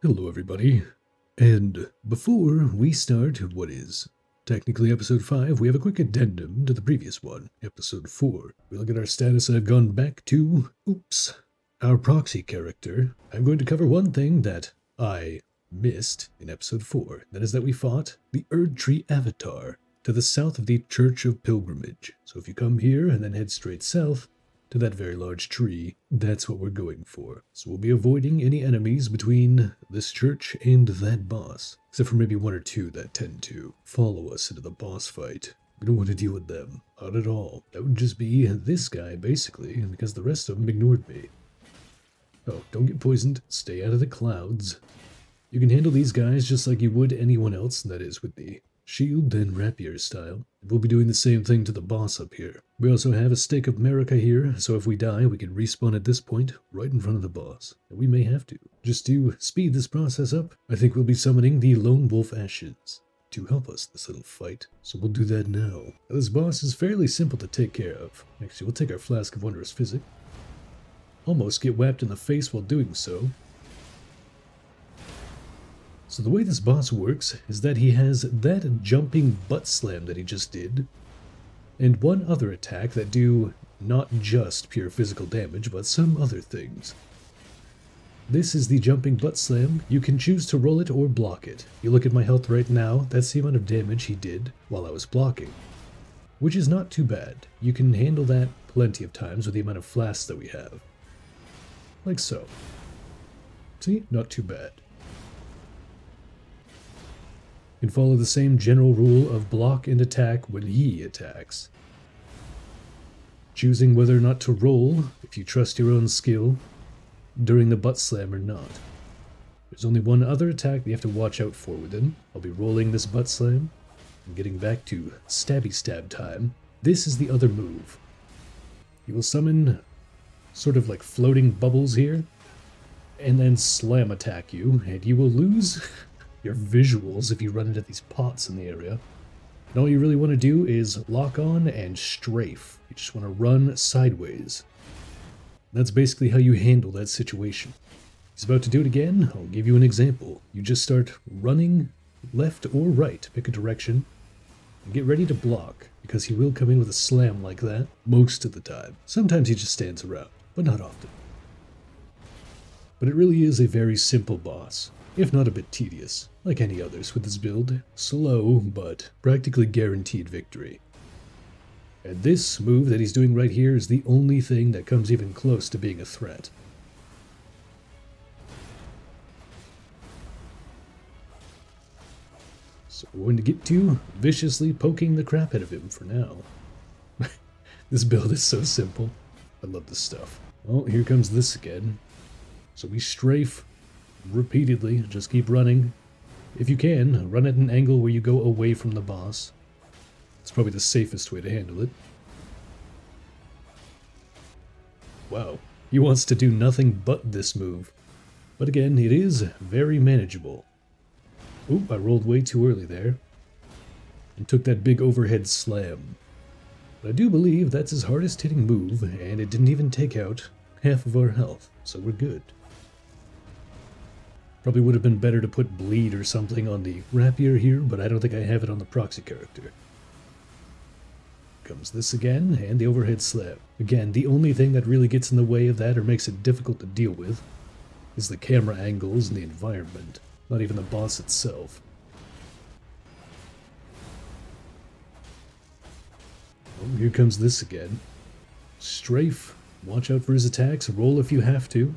Hello everybody, and before we start what is technically episode 5, we have a quick addendum to the previous one, episode 4. We look at our status and I've gone back to, oops, our proxy character. I'm going to cover one thing that I missed in episode 4, that is that we fought the Erdtree avatar to the south of the Church of Pilgrimage. So if you come here and then head straight south, to that very large tree, that's what we're going for. So we'll be avoiding any enemies between this church and that boss, except for maybe one or two that tend to follow us into the boss fight. We don't want to deal with them, not at all. That would just be this guy, basically, because the rest of them ignored me. Oh, don't get poisoned, stay out of the clouds. You can handle these guys just like you would anyone else, that is with the shield and rapier style. We'll be doing the same thing to the boss up here. We also have a Stake of Merica here, so if we die, we can respawn at this point, right in front of the boss. And we may have to. Just to speed this process up, I think we'll be summoning the Lone Wolf Ashes to help us this little fight. So we'll do that now. Now this boss is fairly simple to take care of. Actually, we'll take our Flask of Wondrous Physic. Almost get whacked in the face while doing so. So the way this boss works is that he has that jumping butt slam that he just did, and one other attack that do not just pure physical damage, but some other things. This is the jumping butt slam. You can choose to roll it or block it. You look at my health right now, that's the amount of damage he did while I was blocking, which is not too bad. You can handle that plenty of times with the amount of flasks that we have. Like so. See? Not too bad. You can follow the same general rule of block and attack when he attacks. Choosing whether or not to roll, if you trust your own skill, during the butt slam or not. There's only one other attack that you have to watch out for with him. I'll be rolling this butt slam. I'm getting back to stabby stab time. This is the other move. You will summon sort of like floating bubbles here, and then slam attack you, and you will lose your visuals if you run into these pots in the area. And all you really want to do is lock on and strafe. You just want to run sideways. That's basically how you handle that situation. He's about to do it again. I'll give you an example. You just start running left or right, pick a direction, and get ready to block, because he will come in with a slam like that most of the time. Sometimes he just stands around, but not often. But it really is a very simple boss, if not a bit tedious, like any others with this build. Slow, but practically guaranteed victory. And this move that he's doing right here is the only thing that comes even close to being a threat. So we're going to get to viciously poking the crap out of him for now. This build is so simple. I love this stuff. Oh, here comes this again. So we strafe repeatedly, just keep running. If you can, run at an angle where you go away from the boss. It's probably the safest way to handle it. Wow, he wants to do nothing but this move. But again, it is very manageable. Oop, I rolled way too early there. And took that big overhead slam. But I do believe that's his hardest hitting move, and it didn't even take out half of our health, so we're good. Probably would have been better to put bleed or something on the rapier here, but I don't think I have it on the proxy character. Comes this again, and the overhead slam. Again, the only thing that really gets in the way of that or makes it difficult to deal with is the camera angles and the environment, not even the boss itself. Oh, here comes this again. Strafe, watch out for his attacks, roll if you have to.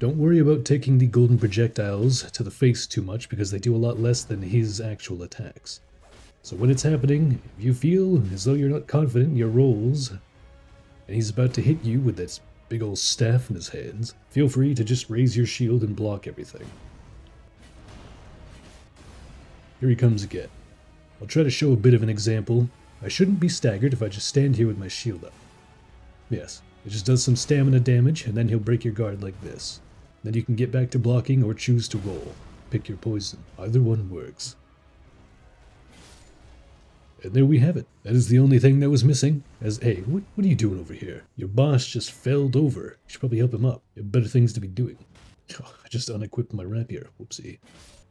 Don't worry about taking the golden projectiles to the face too much, because they do a lot less than his actual attacks. So when it's happening, if you feel as though you're not confident in your rolls, and he's about to hit you with this big old staff in his hands, feel free to just raise your shield and block everything. Here he comes again. I'll try to show a bit of an example. I shouldn't be staggered if I just stand here with my shield up. Yes, it just does some stamina damage, and then he'll break your guard like this. Then you can get back to blocking or choose to roll. Pick your poison. Either one works. And there we have it. That is the only thing that was missing. As, hey, what are you doing over here? Your boss just fell over. You should probably help him up. You have better things to be doing. I just unequipped my rapier. Whoopsie.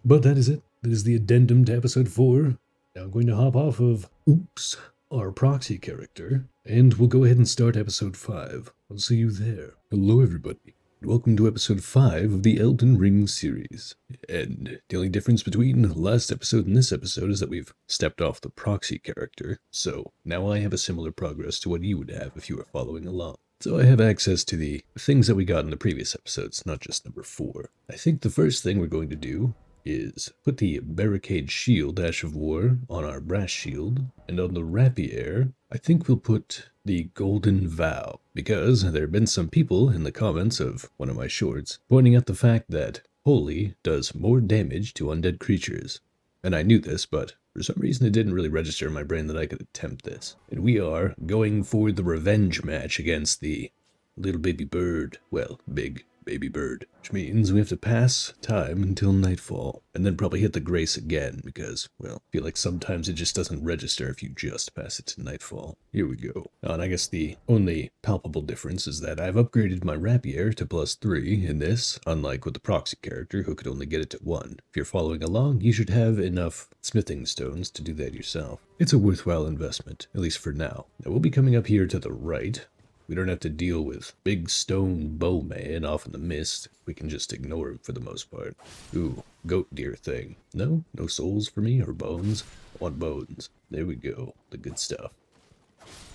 But that is it. That is the addendum to episode 4. Now I'm going to hop off of Oops, our proxy character, and we'll go ahead and start episode 5. I'll see you there. Hello everybody, and welcome to episode 5 of the Elden Ring series. And the only difference between last episode and this episode is that we've stepped off the proxy character, so now I have a similar progress to what you would have if you were following along. So I have access to the things that we got in the previous episodes, not just number 4. I think the first thing we're going to do is put the barricade shield, Ash of War, on our brass shield, and on the rapier, I think we'll put the golden vow, because there have been some people in the comments of one of my shorts pointing out the fact that holy does more damage to undead creatures. And I knew this, but for some reason it didn't really register in my brain that I could attempt this. And we are going for the revenge match against the little baby bird, well, big baby bird, which means we have to pass time until nightfall, and then probably hit the grace again, because, well, I feel like sometimes it just doesn't register if you just pass it to nightfall. Here we go. And I guess the only palpable difference is that I've upgraded my rapier to +3 in this, unlike with the proxy character who could only get it to 1. If you're following along, you should have enough smithing stones to do that yourself. It's a worthwhile investment, at least for now. Now we'll be coming up here to the right. We don't have to deal with Big Stone Bowman off in the mist. We can just ignore him for the most part. Ooh, goat deer thing. No? No souls for me or bones? I want bones. There we go. The good stuff.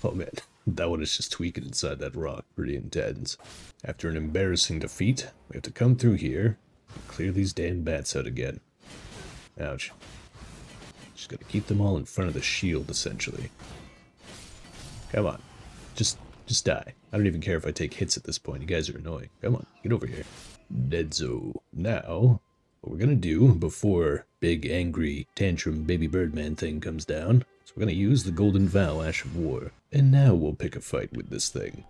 Oh man, that one is just tweaking inside that rock. Pretty intense. After an embarrassing defeat, we have to come through here and clear these damn bats out again. Ouch. Just gotta keep them all in front of the shield, essentially. Come on. Just die. I don't even care if I take hits at this point. You guys are annoying. Come on, get over here. Deadzo. Now, what we're gonna do before big angry tantrum baby birdman thing comes down, so we're gonna use the golden vow, Ash of War. And now we'll pick a fight with this thing.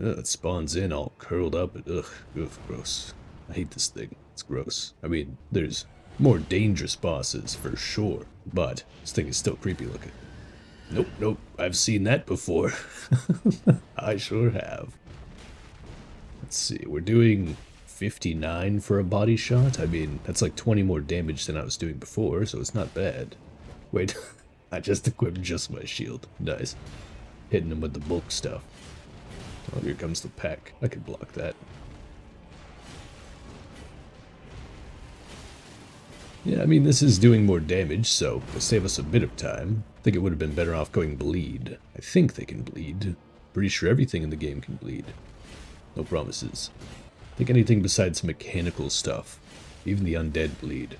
Ugh, it spawns in all curled up and ugh, gross. I hate this thing. It's gross. I mean, there's more dangerous bosses for sure, but this thing is still creepy looking. Nope, nope, I've seen that before. I sure have. Let's see, we're doing 59 for a body shot. I mean, that's like 20 more damage than I was doing before, so it's not bad. Wait, I just equipped just my shield. Nice. Hitting him with the bulk stuff. Oh, here comes the pack. I could block that. Yeah, I mean, this is doing more damage, so it'll save us a bit of time. I think it would have been better off going bleed. I think they can bleed. Pretty sure everything in the game can bleed. No promises. I think anything besides mechanical stuff. Even the undead bleed.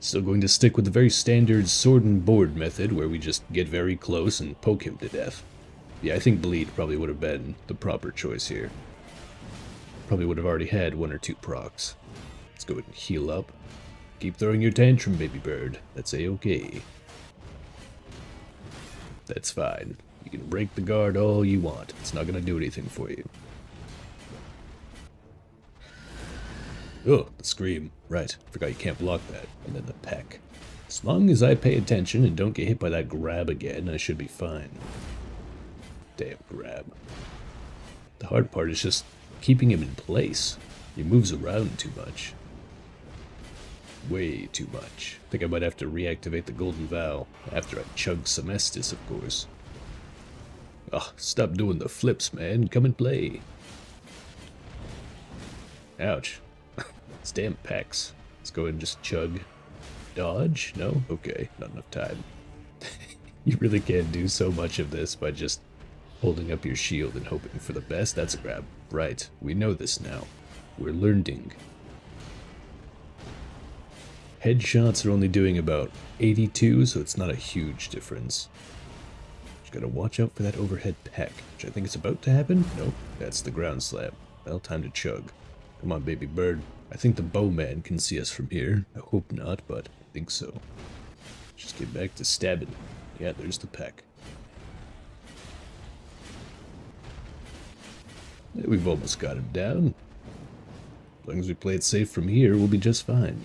Still going to stick with the very standard sword and board method, where we just get very close and poke him to death. Yeah, I think bleed probably would have been the proper choice here. Probably would have already had 1 or 2 procs. Let's go ahead and heal up. Keep throwing your tantrum, baby bird. That's a-okay. That's fine. You can break the guard all you want. It's not gonna do anything for you. Oh, the scream. Right, forgot you can't block that. And then the peck. As long as I pay attention and don't get hit by that grab again, I should be fine. Damn grab. The hard part is just keeping him in place. He moves around too much. Way too much. I think I might have to reactivate the golden vow after I chug some Estus, of course. Oh, stop doing the flips, man. Come and play. Ouch. It's damn packs. Let's go ahead and just chug. Dodge? No? Okay, not enough time. You really can't do so much of this by just holding up your shield and hoping for the best. That's a grab. Right, we know this now. We're learning. Headshots are only doing about 82, so it's not a huge difference. Just gotta watch out for that overhead peck, which I think is about to happen. Nope, that's the ground slab. Well, time to chug. Come on, baby bird. I think the bowman can see us from here. I hope not, but I think so. Just get back to stabbing. Yeah, there's the peck. We've almost got him down. As long as we play it safe from here, we'll be just fine.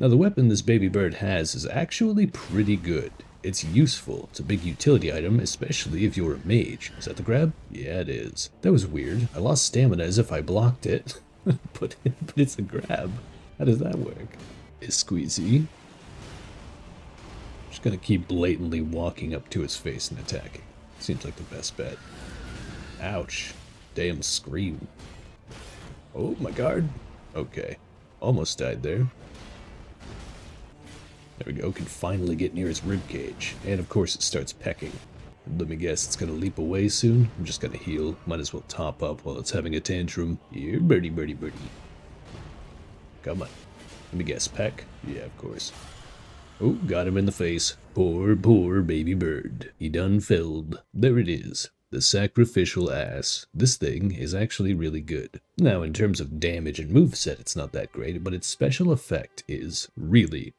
Now the weapon this baby bird has is actually pretty good. It's useful. It's a big utility item, especially if you're a mage. Is that the grab? Yeah, it is. That was weird. I lost stamina as if I blocked it. but it's a grab. How does that work? It's squeezy. Just gonna keep blatantly walking up to its face and attacking. Seems like the best bet. Ouch. Damn scream. Oh my god. Okay. Almost died there. There we go, can finally get near its ribcage. And of course it starts pecking. Let me guess, it's gonna leap away soon? I'm just gonna heal. Might as well top up while it's having a tantrum. Here, birdie, birdie, birdie. Come on. Let me guess, peck? Yeah, of course. Oh, got him in the face. Poor, poor baby bird. He done felled. There it is. The Sacrificial Axe. This thing is actually really good. Now, in terms of damage and moveset, it's not that great, but its special effect is really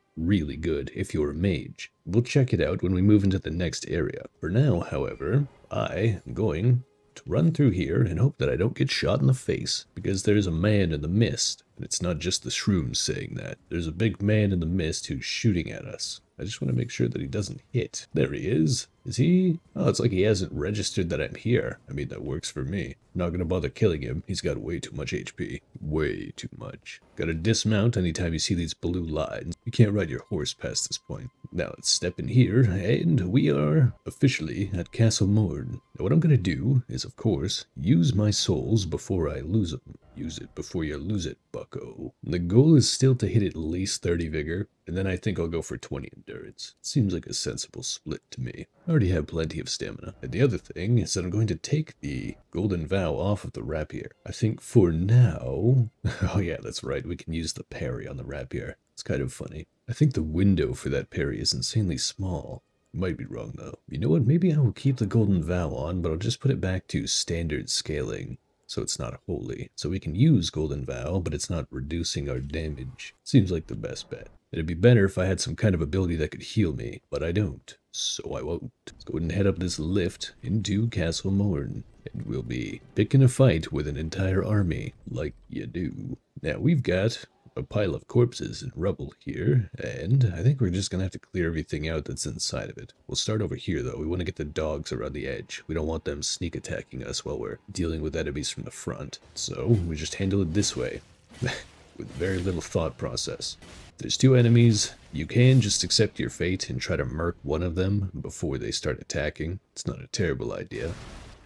good if you're a mage. We'll check it out when we move into the next area. For now, however, I am going to run through here and hope that I don't get shot in the face, because there's a man in the mist, and it's not just the shrooms saying that. There's a big man in the mist who's shooting at us. I just want to make sure that he doesn't hit. There he is. Is he? Oh, it's like he hasn't registered that I'm here. I mean, that works for me. I'm not going to bother killing him. He's got way too much HP. Way too much. Got to dismount anytime you see these blue lines. You can't ride your horse past this point. Now, let's step in here, and we are officially at Castle Morn. Now, what I'm going to do is, of course, use my souls before I lose them. Use it before you lose it, bucko. The goal is still to hit at least 30 vigor, and then I think I'll go for 20 endurance. Seems like a sensible split to me. I already have plenty of stamina. And the other thing is that I'm going to take the Golden Vow off of the rapier. I think for now... Oh yeah, that's right, we can use the parry on the rapier. It's kind of funny. I think the window for that parry is insanely small. Might be wrong though. You know what, maybe I will keep the Golden Vow on, but I'll just put it back to standard scaling. So it's not holy. So we can use Golden Vow, but it's not reducing our damage. Seems like the best bet. It'd be better if I had some kind of ability that could heal me, but I don't. So I won't. Let's go ahead and head up this lift into Castle Morn. And we'll be picking a fight with an entire army, like you do. Now we've got a pile of corpses and rubble here, and I think we're just gonna have to clear everything out that's inside of it. We'll start over here though. We want to get the dogs around the edge. We don't want them sneak attacking us while we're dealing with enemies from the front. So we just handle it this way, with very little thought process. If there's two enemies, you can just accept your fate and try to murk one of them before they start attacking. It's not a terrible idea.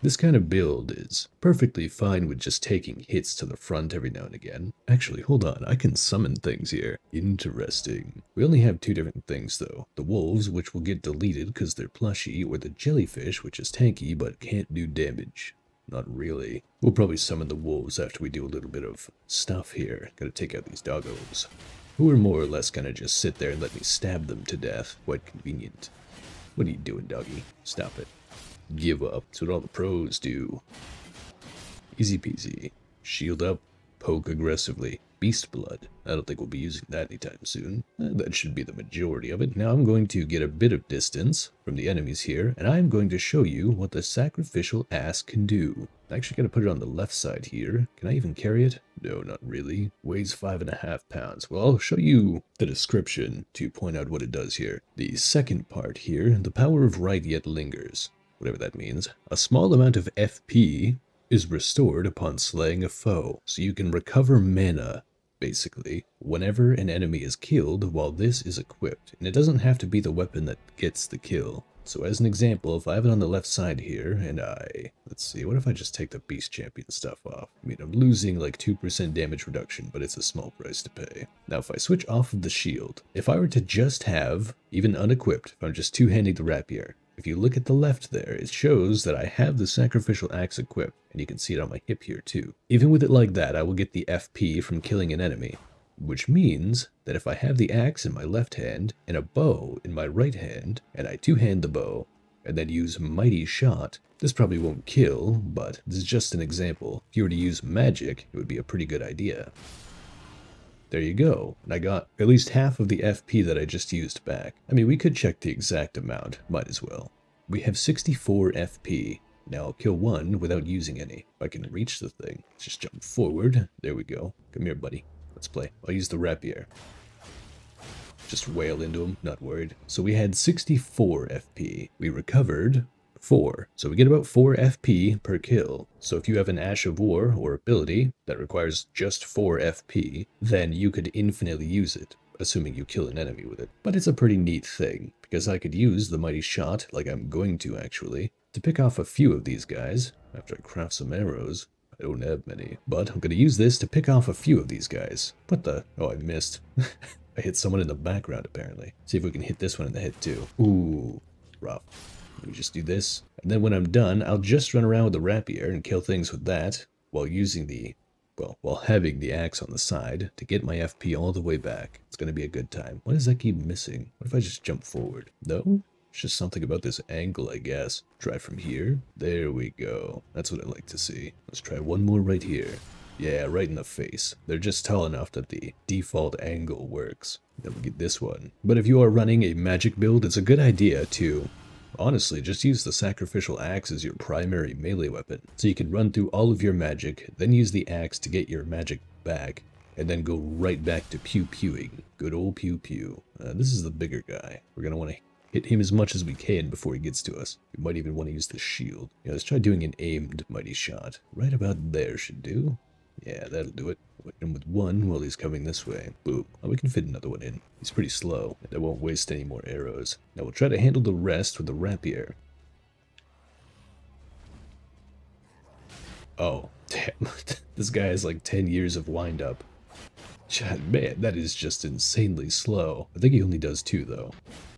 This kind of build is perfectly fine with just taking hits to the front every now and again. Actually, hold on, I can summon things here. Interesting. We only have two different things though. The wolves, which will get deleted because they're plushy, or the jellyfish, which is tanky but can't do damage. Not really. We'll probably summon the wolves after we do a little bit of stuff here. Gotta take out these doggos, who are more or less gonna just sit there and let me stab them to death. Quite convenient. What are you doing, doggy? Stop it. Give up. That's what all the pros do. Easy peasy. Shield up. Poke aggressively. Beast blood. I don't think we'll be using that anytime soon. That should be the majority of it. Now I'm going to get a bit of distance from the enemies here, and I'm going to show you what the Sacrificial Axe can do. I'm actually going to put it on the left side here. Can I even carry it? No, not really. Weighs 5.5 pounds. Well, I'll show you the description to point out what it does here. The second part here, the power of right yet lingers. Whatever that means. A small amount of FP is restored upon slaying a foe, so you can recover mana, basically, whenever an enemy is killed while this is equipped. And it doesn't have to be the weapon that gets the kill. So as an example, if I have it on the left side here, and let's see, what if I just take the Beast Champion stuff off? I mean, I'm losing like 2% damage reduction, but it's a small price to pay. Now, if I switch off of the shield, if I were to just have, even unequipped, if I'm just two-handing the rapier, if you look at the left there, it shows that I have the Sacrificial Axe equipped, and you can see it on my hip here too. Even with it like that, I will get the FP from killing an enemy, which means that if I have the axe in my left hand and a bow in my right hand, and I two-hand the bow, and then use Mighty Shot, this probably won't kill, but this is just an example. If you were to use magic, it would be a pretty good idea. There you go, and I got at least half of the FP that I just used back. I mean, we could check the exact amount, might as well. We have 64 FP. Now I'll kill one without using any. If I can reach the thing, let's just jump forward. There we go. Come here, buddy. Let's play. I'll use the rapier. just wail into him, not worried. So we had 64 FP. We recovered 4. So we get about 4 FP per kill. So if you have an Ash of War or ability that requires just 4 FP, then you could infinitely use it, assuming you kill an enemy with it. But it's a pretty neat thing, because I could use the Mighty Shot, like I'm going to actually, to pick off a few of these guys, after I craft some arrows. I don't have many, but I'm gonna use this to pick off a few of these guys. What the? Oh, I missed. I hit someone in the background, apparently. See if we can hit this one in the head, too. Ooh, rough. Let me just do this. And then when I'm done, I'll just run around with the rapier and kill things with that, while using the... well, while having the axe on the side to get my FP all the way back. It's gonna be a good time. Why does that keep missing? What if I just jump forward? No? It's just something about this angle, I guess. Try from here. There we go. That's what I like to see. Let's try one more right here. Yeah, right in the face. They're just tall enough that the default angle works. Then we get this one. But if you are running a magic build, it's a good idea to... honestly, just use the Sacrificial Axe as your primary melee weapon, so you can run through all of your magic, then use the axe to get your magic back, and then go right back to pew-pewing. Good old pew-pew. This is the bigger guy. We're going to want to hit him as much as we can before he gets to us. We might even want to use the shield. Yeah, let's try doing an aimed Mighty Shot. Right about there should do. Yeah, that'll do it. We'll hit him with one while he's coming this way. Boom. Oh, we can fit another one in. He's pretty slow, and I won't waste any more arrows. Now we'll try to handle the rest with the rapier. Oh, damn. This guy has like 10 years of wind-up. Man, that is just insanely slow. I think he only does 2, though.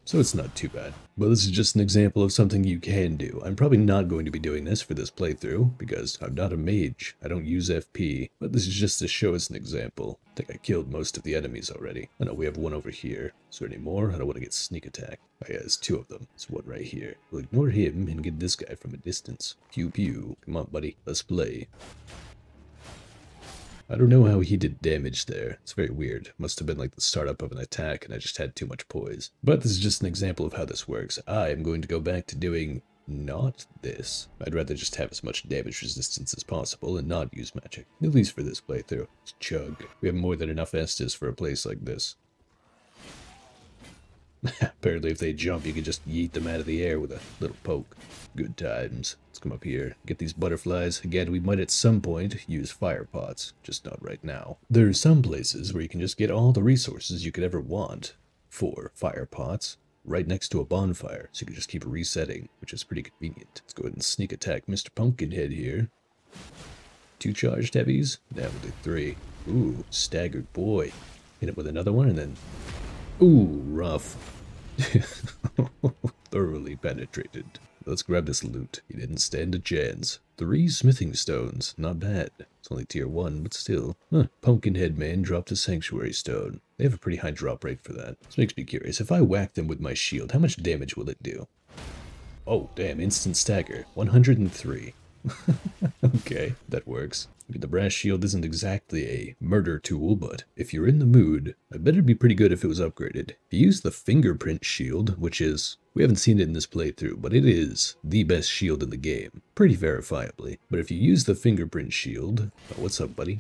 So it's not too bad. But this is just an example of something you can do. I'm probably not going to be doing this for this playthrough, because I'm not a mage. I don't use FP, but this is just to show us an example. I think I killed most of the enemies already. I know we have one over here. Is there any more? I don't want to get sneak attack. Oh yeah, there's 2 of them. There's one right here. We'll ignore him and get this guy from a distance. Pew pew. Come on, buddy. Let's play. I don't know how he did damage there. It's very weird. Must have been like the startup of an attack and I just had too much poise. But this is just an example of how this works. I am going to go back to doing not this. I'd rather just have as much damage resistance as possible and not use magic. At least for this playthrough. It's chug. We have more than enough Estus for a place like this. Apparently if they jump you can just yeet them out of the air with a little poke. Good times. Let's come up here, get these butterflies. Again, we might at some point use fire pots, just not right now. There are some places where you can just get all the resources you could ever want for fire pots right next to a bonfire, so you can just keep resetting, which is pretty convenient. Let's go ahead and sneak attack Mr. Pumpkinhead here. 2 charged heavies? Now we'll do 3. Ooh, staggered boy. Hit it with another one and then... ooh, rough. Thoroughly penetrated. Let's grab this loot. He didn't stand a chance. 3 smithing stones. Not bad. It's only tier 1, but still. Huh. Pumpkinhead man dropped a sanctuary stone. They have a pretty high drop rate for that. This makes me curious. If I whack them with my shield, how much damage will it do? Oh, damn. Instant stagger. 103. Okay, that works. The brass shield isn't exactly a murder tool, but if you're in the mood, I bet it'd be pretty good if it was upgraded. If you use the Fingerprint Shield, which is, we haven't seen it in this playthrough, but it is the best shield in the game, pretty verifiably. But if you use the Fingerprint Shield, oh, what's up, buddy?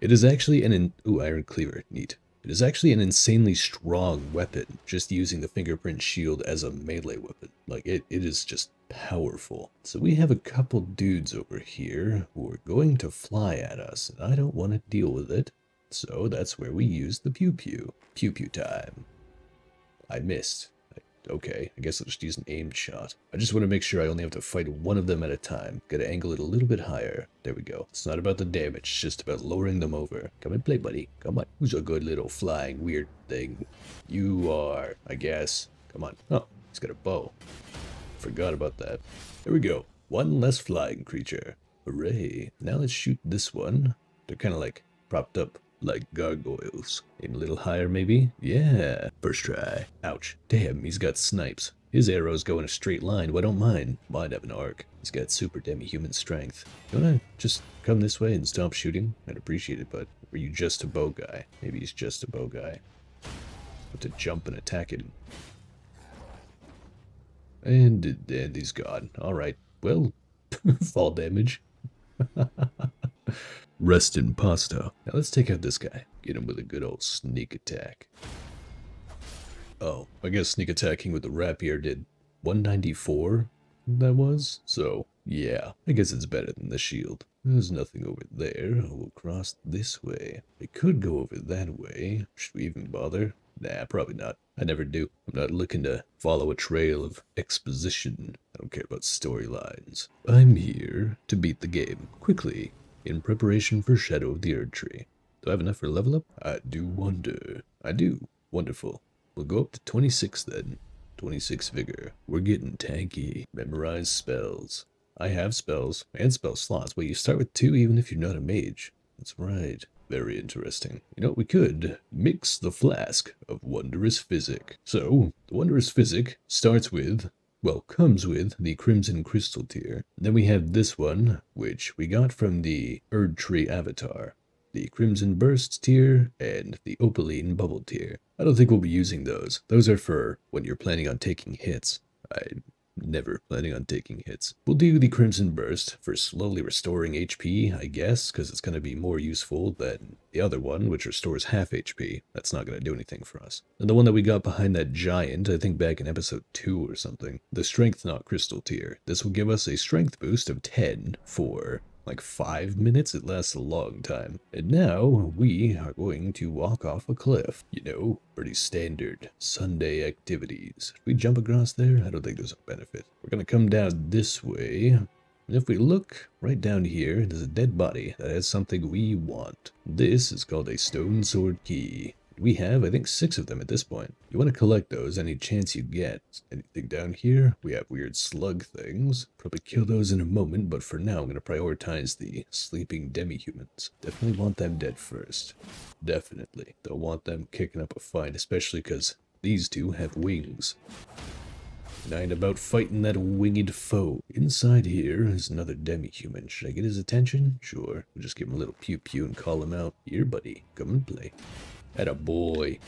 It is actually ooh, Iron Cleaver, neat. It is actually an insanely strong weapon, just using the Fingerprint Shield as a melee weapon. Like, it is just powerful. So we have a couple dudes over here who are going to fly at us, and I don't want to deal with it. So that's where we use the pew-pew. Pew-pew time. I missed. Okay, I guess I'll just use an aimed shot. I just want to make sure I only have to fight one of them at a time. Gotta angle it a little bit higher. There we go. It's not about the damage, it's just about lowering them over. Come and play, buddy. Come on. Who's a good little flying weird thing? You are, I guess. Come on. Oh, he's got a bow. Forgot about that. There we go. One less flying creature. Hooray. Now let's shoot this one. They're kind of like propped up. Like gargoyles. Aim a little higher, maybe? Yeah. First try. Ouch. Damn, he's got snipes. His arrows go in a straight line. Why don't mine? Mine have an arc. He's got super demi-human strength. Don't I just come this way and stop shooting? I'd appreciate it, but were you just a bow guy? Maybe he's just a bow guy. Have to jump and attack him. And he's gone. Alright. Well, fall damage. Rest in pasta. Now let's take out this guy. Get him with a good old sneak attack. Oh, I guess sneak attacking with the rapier did 194, that was? So, yeah, I guess it's better than the shield. There's nothing over there. I will cross this way. I could go over that way. Should we even bother? Nah, probably not. I never do. I'm not looking to follow a trail of exposition. I don't care about storylines. I'm here to beat the game, quickly, in preparation for Shadow of the Erdtree. Do I have enough for level up? I do wonder. I do. Wonderful. We'll go up to 26 then. 26 vigor. We're getting tanky. Memorize spells. I have spells and spell slots. Wait, you start with 2 even if you're not a mage. That's right. Very interesting. You know what we could? Mix the Flask of Wondrous Physic. So, the Wondrous Physic starts with, well, comes with the Crimson Crystal Tear. Then we have this one, which we got from the Erdtree Avatar. The Crimson Burst Tear and the Opaline Bubble Tear. I don't think we'll be using those. Those are for when you're planning on taking hits. I'm never planning on taking hits. We'll do the Crimson Burst for slowly restoring HP, I guess, because it's going to be more useful than the other one, which restores half HP. That's not going to do anything for us. And the one that we got behind that giant, I think back in episode 2 or something, the Strength Knot Crystal Tier. This will give us a strength boost of 10 for like 5 minutes. It lasts a long time. And now we are going to walk off a cliff. You know, pretty standard Sunday activities. Should we jump across there? I don't think there's a benefit. We're gonna come down this way, and if we look right down here, there's a dead body that has something we want. This is called a stone sword key. We have, I think, 6 of them at this point. You want to collect those any chance you get. Anything down here? We have weird slug things. Probably kill those in a moment, but for now I'm going to prioritize the sleeping demi-humans. Definitely want them dead first. Definitely. Don't want them kicking up a fight, especially because these two have wings. And I ain't about fighting that winged foe. Inside here is another demi-human. Should I get his attention? Sure. We'll just give him a little pew-pew and call him out. Here, buddy. Come and play. Attaboy.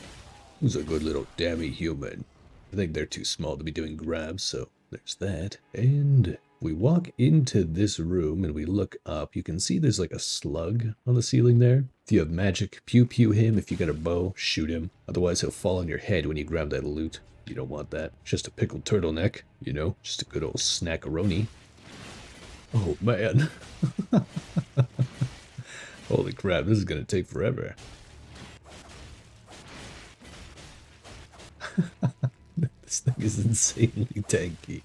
Who's a good little dammy human? I think they're too small to be doing grabs, so there's that. And we walk into this room and we look up. You can see there's like a slug on the ceiling there. If you have magic, pew-pew him. If you got a bow, shoot him. Otherwise, he'll fall on your head when you grab that loot. You don't want that. Just a pickled turtleneck, you know? Just a good old snackaroni. Oh, man. Holy crap, this is gonna take forever. This thing is insanely tanky.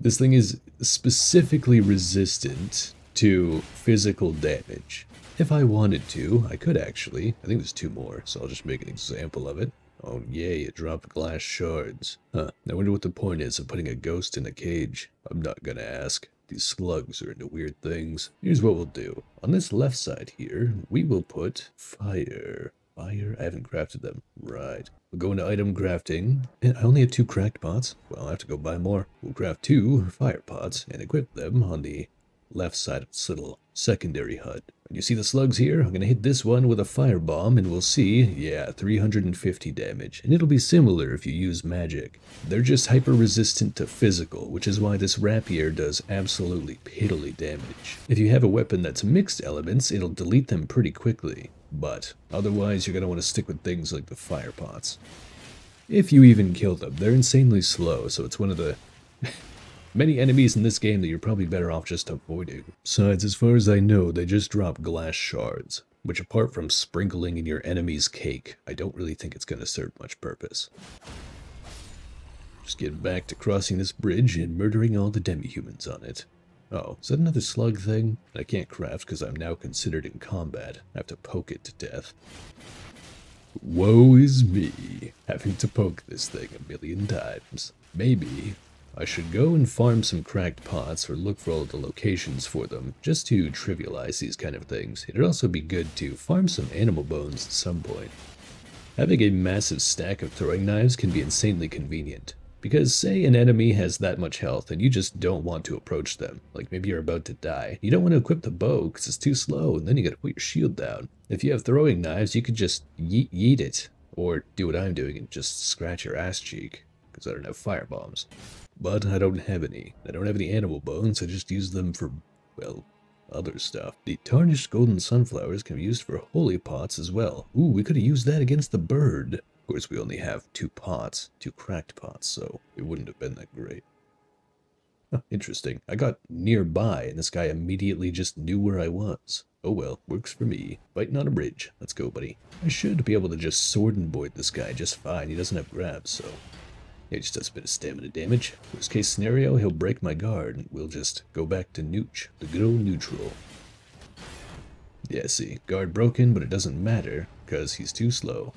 This thing is specifically resistant to physical damage. If I wanted to, I could actually. I think there's 2 more, so I'll just make an example of it. Oh yay, it dropped glass shards. Huh, I wonder what the point is of putting a ghost in a cage. I'm not gonna ask. These slugs are into weird things. Here's what we'll do. On this left side here, we will put fire. Fire? I haven't crafted them. Right. We'll go into item crafting. And I only have 2 cracked pots. Well, I have to go buy more. We'll craft 2 fire pots and equip them on the left side of this little secondary HUD. And you see the slugs here? I'm going to hit this one with a firebomb and we'll see, yeah, 350 damage. And it'll be similar if you use magic. They're just hyper-resistant to physical, which is why this rapier does absolutely piddly damage. If you have a weapon that's mixed elements, it'll delete them pretty quickly. But otherwise, you're going to want to stick with things like the fire pots. If you even kill them, they're insanely slow, so it's one of the many enemies in this game that you're probably better off just avoiding. Besides, as far as I know, they just drop glass shards, which apart from sprinkling in your enemy's cake, I don't really think it's going to serve much purpose. Just get back to crossing this bridge and murdering all the demi-humans on it. Oh, is that another slug thing? I can't craft because I'm now considered in combat. I have to poke it to death. Woe is me, having to poke this thing a million times. Maybe I should go and farm some cracked pots or look for all of the locations for them, just to trivialize these kind of things. It'd also be good to farm some animal bones at some point. Having a massive stack of throwing knives can be insanely convenient. Because say an enemy has that much health and you just don't want to approach them. Like maybe you're about to die. You don't want to equip the bow because it's too slow and then you gotta put your shield down. If you have throwing knives, you could just yeet it. Or do what I'm doing and just scratch your ass cheek. Because I don't have fire bombs. But I don't have any. I don't have any animal bones. I just use them for, well, other stuff. The tarnished golden sunflowers can be used for holy pots as well. Ooh, we could have used that against the bird. Of course, we only have two pots, two cracked pots, so it wouldn't have been that great. Huh, interesting. I got nearby, and this guy immediately just knew where I was. Oh well, works for me. Biting on a bridge. Let's go, buddy. I should be able to just sword and board this guy just fine. He doesn't have grabs, so... he just does a bit of stamina damage. Worst case scenario, he'll break my guard, and we'll just go back to nooch. The good old neutral. Yeah, see, guard broken, but it doesn't matter, because he's too slow.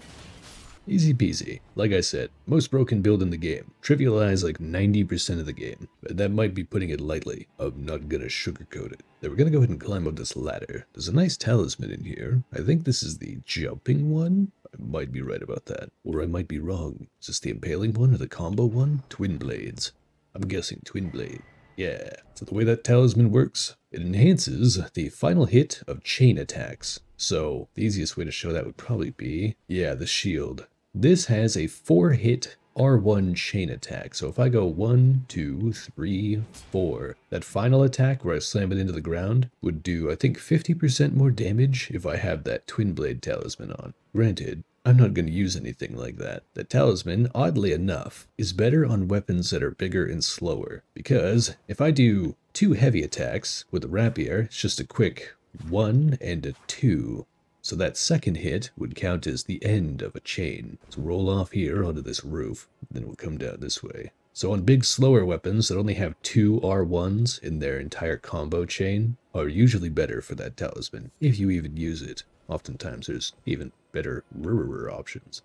Easy peasy. Like I said, most broken build in the game. Trivialize like 90% of the game. But that might be putting it lightly. I'm not gonna sugarcoat it. Now we're gonna go ahead and climb up this ladder. There's a nice talisman in here. I think this is the jumping one? I might be right about that. Or I might be wrong. Is this the impaling one or the combo one? Twin blades. I'm guessing twin blade. Yeah. So the way that talisman works, it enhances the final hit of chain attacks. So the easiest way to show that would probably be, yeah, the shield. This has a 4-hit R1 chain attack, so if I go 1, 2, 3, 4, that final attack where I slam it into the ground would do, I think, 50% more damage if I have that twin blade talisman on. Granted, I'm not going to use anything like that. The talisman, oddly enough, is better on weapons that are bigger and slower, because if I do 2 heavy attacks with a rapier, it's just a quick 1 and a 2. So that second hit would count as the end of a chain. Let's roll off here onto this roof, then we'll come down this way. So on big slower weapons that only have 2 R1s in their entire combo chain are usually better for that talisman, if you even use it. Oftentimes there's even better rarer options.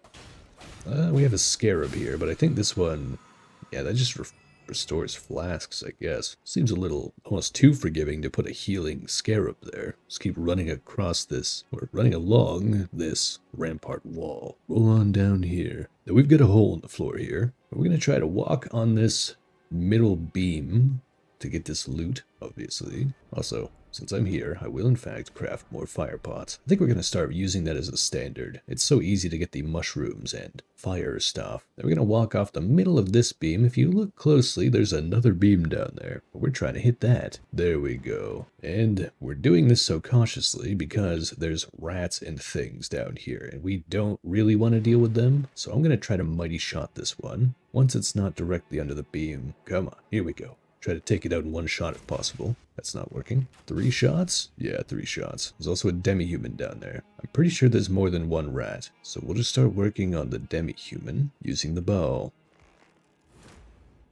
We have a scarab here, but I think this one, yeah, that just restores flasks, I guess. Seems a little almost too forgiving to put a healing scarab there. Just keep running across this, or running along this rampart wall. Roll on down here. Now we've got a hole in the floor here. We're gonna try to walk on this middle beam to get this loot, obviously. Also, since I'm here, I will in fact craft more fire pots. I think we're gonna start using that as a standard. It's so easy to get the mushrooms and fire stuff. Now we're gonna walk off the middle of this beam. If you look closely, there's another beam down there. But we're trying to hit that. There we go. And we're doing this so cautiously because there's rats and things down here, and we don't really want to deal with them. So I'm gonna try to mighty shot this one. Once it's not directly under the beam. Come on, here we go. Try to take it out in one shot if possible. That's not working. 3 shots? Yeah, 3 shots. There's also a demi-human down there. I'm pretty sure there's more than one rat. So we'll just start working on the demi-human using the bow.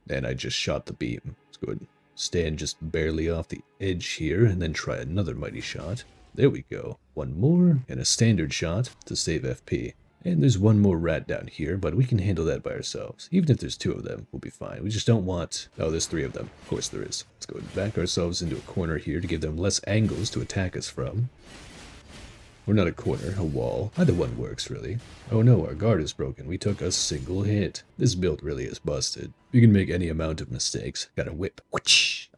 And I just shot the beam. Let's go ahead and stand just barely off the edge here and then try another mighty shot. There we go. One more and a standard shot to save FP. And there's one more rat down here, but we can handle that by ourselves. Even if there's 2 of them, we'll be fine. We just don't want... oh, there's 3 of them. Of course there is. Let's go ahead and back ourselves into a corner here to give them less angles to attack us from. Or not a corner, a wall. Either one works, really. Oh no, our guard is broken. We took a single hit. This build really is busted. You can make any amount of mistakes. Got a whip.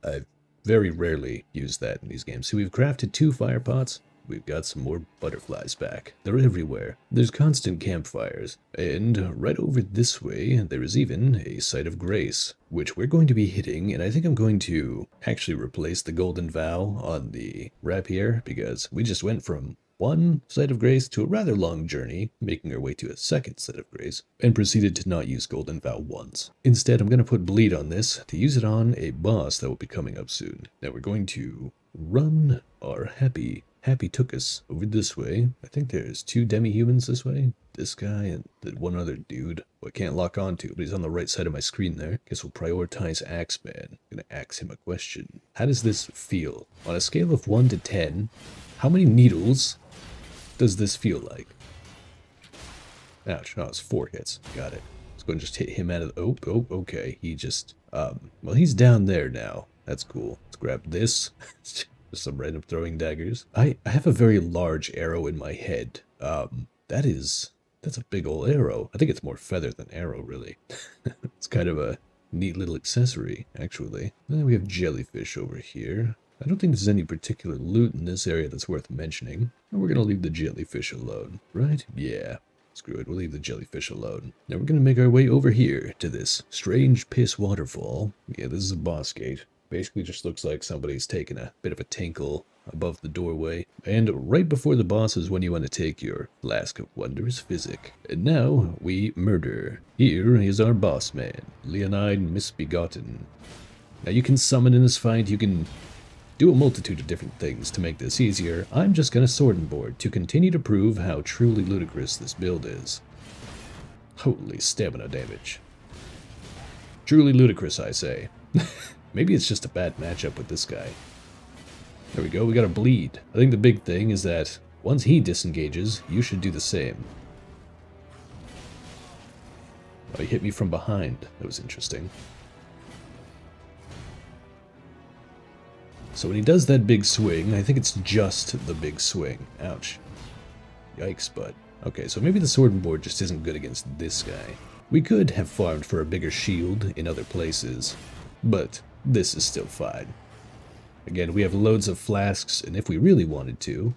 I very rarely use that in these games. So we've crafted 2 fire pots. We've got some more butterflies back. They're everywhere. There's constant campfires. And right over this way, there is even a site of grace, which we're going to be hitting. And I think I'm going to actually replace the golden vow on the rapier, because we just went from one site of grace to a rather long journey, making our way to a second site of grace, and proceeded to not use golden vow once. Instead, I'm going to put bleed on this to use it on a boss that will be coming up soon. Now we're going to run our happy... happy took us over this way. I think there's 2 demi-humans this way. This guy and the one other dude who I can't lock onto, but he's on the right side of my screen there. Guess we'll prioritize Axeman. I'm gonna ask him a question. How does this feel? On a scale of 1 to 10, how many needles does this feel like? Ouch, no, it's 4 hits. Got it. Let's go and just hit him out of the... oh, okay. He just... well, he's down there now. That's cool. Let's grab this. Some random throwing daggers. I have a very large arrow in my head. That's a big old arrow. I think it's more feather than arrow, really. It's kind of a neat little accessory, actually. And then we have jellyfish over here. I don't think there's any particular loot in this area that's worth mentioning. We're gonna leave the jellyfish alone, right? Yeah. Screw it, we'll leave the jellyfish alone. Now we're gonna make our way over here to this strange piss waterfall. Yeah, this is a boss gate. Basically just looks like somebody's taken a bit of a tinkle above the doorway, and right before the boss is when you want to take your Flask of Wondrous Physic. And now we murder. Here is our boss man, Leonine Misbegotten. Now you can summon in this fight, you can do a multitude of different things to make this easier. I'm just going to sword and board to continue to prove how truly ludicrous this build is. Holy stamina damage. Truly ludicrous, I say. Maybe it's just a bad matchup with this guy. There we go, we got a bleed. I think the big thing is that once he disengages, you should do the same. Oh, he hit me from behind. That was interesting. So when he does that big swing, I think it's just the big swing. Ouch. Yikes, bud. Okay, so maybe the sword and board just isn't good against this guy. We could have farmed for a bigger shield in other places, but this is still fine. Again, we have loads of flasks, and if we really wanted to,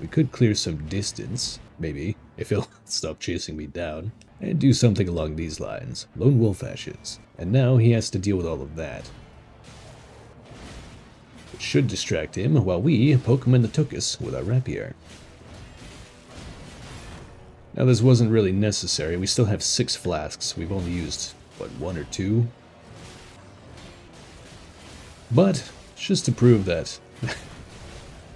we could clear some distance, maybe, if he'll stop chasing me down, and do something along these lines. Lone Wolf Ashes. And now he has to deal with all of that. Should distract him while we poke him in the tuchus with our rapier. Now this wasn't really necessary, we still have 6 flasks, we've only used, what, 1 or 2? But, it's just to prove that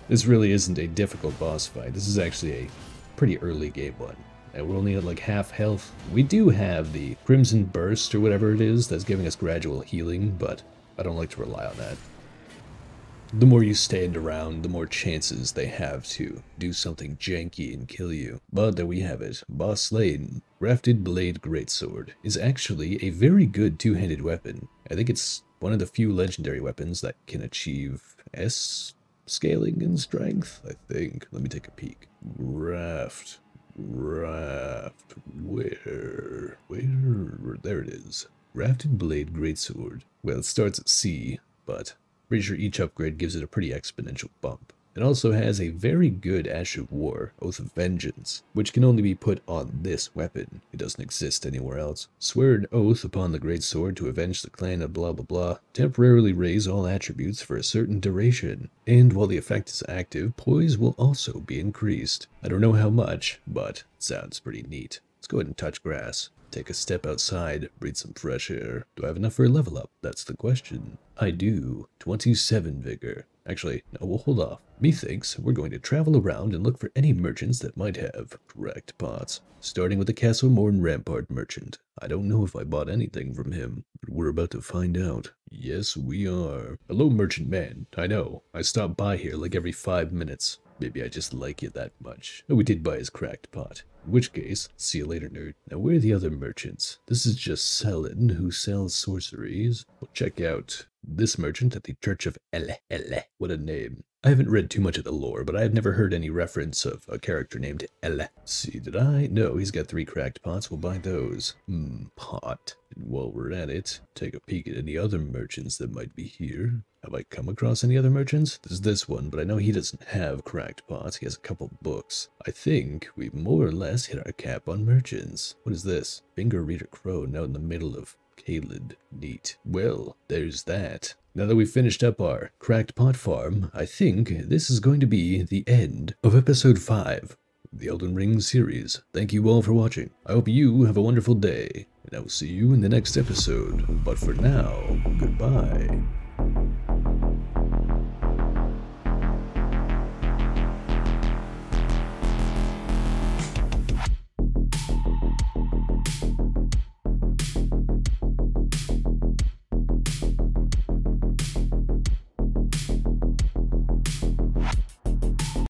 this really isn't a difficult boss fight, this is actually a pretty early game one. And we're only at like half health. We do have the Crimson Burst or whatever it is that's giving us gradual healing, but I don't like to rely on that. The more you stand around, the more chances they have to do something janky and kill you. But there we have it. Boss slain. Rifted Blade Greatsword is actually a very good two-handed weapon. I think it's one of the few legendary weapons that can achieve S scaling in strength, I think. Let me take a peek. Raft. Where? There it is. Rifted Blade Greatsword. Well, it starts at C, but pretty sure each upgrade gives it a pretty exponential bump. It also has a very good Ash of War, Oath of Vengeance, which can only be put on this weapon. It doesn't exist anywhere else. Swear an oath upon the great sword to avenge the clan of blah blah blah. Temporarily raise all attributes for a certain duration. And while the effect is active, poise will also be increased. I don't know how much, but it sounds pretty neat. Let's go ahead and touch grass. Take a step outside, breathe some fresh air. Do I have enough for a level up? That's the question. I do. 27 vigor. Actually, no, we'll hold off. Methinks we're going to travel around and look for any merchants that might have cracked pots. Starting with the Castle Morn Rampart merchant. I don't know if I bought anything from him, but we're about to find out. Yes, we are. Hello, merchant man. I know. I stop by here like every 5 minutes. Maybe I just like you that much. No, we did buy his cracked pot. In which case, see you later, nerd. Now, where are the other merchants? This is just Selin, who sells sorceries. We'll check out this merchant at the Church of Elle. What a name. I haven't read too much of the lore, but I have never heard any reference of a character named Elle. See, did I? No, he's got 3 cracked pots. We'll buy those. Pot. And while we're at it, take a peek at any other merchants that might be here. Have I come across any other merchants? There's this one, but I know he doesn't have cracked pots. He has a couple books. I think we've more or less hit our cap on merchants. What is this? Finger Reader Crow now in the middle of Kaelid. Neat. Well, there's that. Now that we've finished up our cracked pot farm, I think this is going to be the end of episode 5 of the Elden Ring series. Thank you all for watching. I hope you have a wonderful day, and I will see you in the next episode. But for now, goodbye.